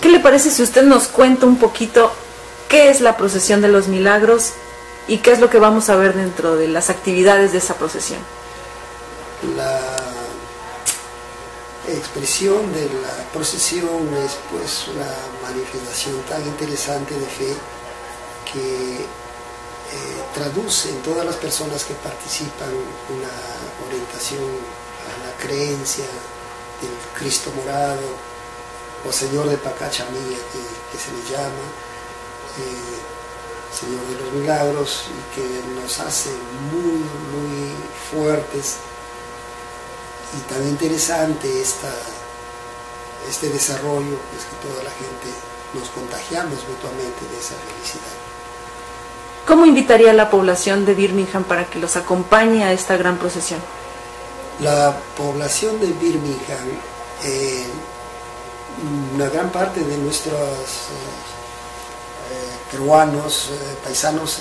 ¿Qué le parece si usted nos cuenta un poquito qué es la procesión de los milagros y qué es lo que vamos a ver dentro de las actividades de esa procesión? La expresión de la procesión es pues una manifestación tan interesante de fe que traduce en todas las personas que participan una orientación a la creencia del Cristo morado o Señor de Pacachamilla que se le llama, Señor de los Milagros, y que nos hace muy, muy fuertes. Y tan interesante este desarrollo, pues que toda la gente nos contagiamos mutuamente de esa felicidad. ¿Cómo invitaría a la población de Birmingham para que los acompañe a esta gran procesión? La población de Birmingham, una gran parte de nuestros peruanos, paisanos,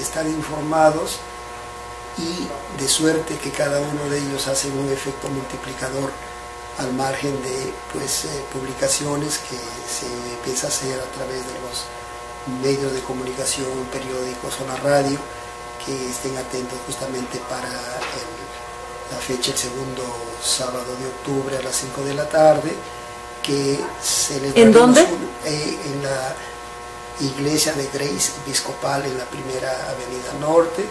están informados, y de suerte que cada uno de ellos hace un efecto multiplicador al margen de pues, publicaciones que se empieza a hacer a través de los medios de comunicación, periódicos o la radio, que estén atentos justamente para la fecha, el segundo sábado de octubre a las 5 de la tarde, que se les... ¿En dónde? En la iglesia de Grace Episcopal, en la primera avenida norte,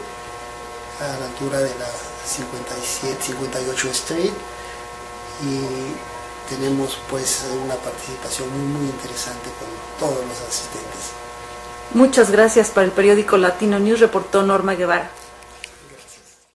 a la altura de la 58 Street, y tenemos pues una participación muy, muy interesante con todos los asistentes. Muchas gracias. Para el periódico Latino News reportó Norma Guevara.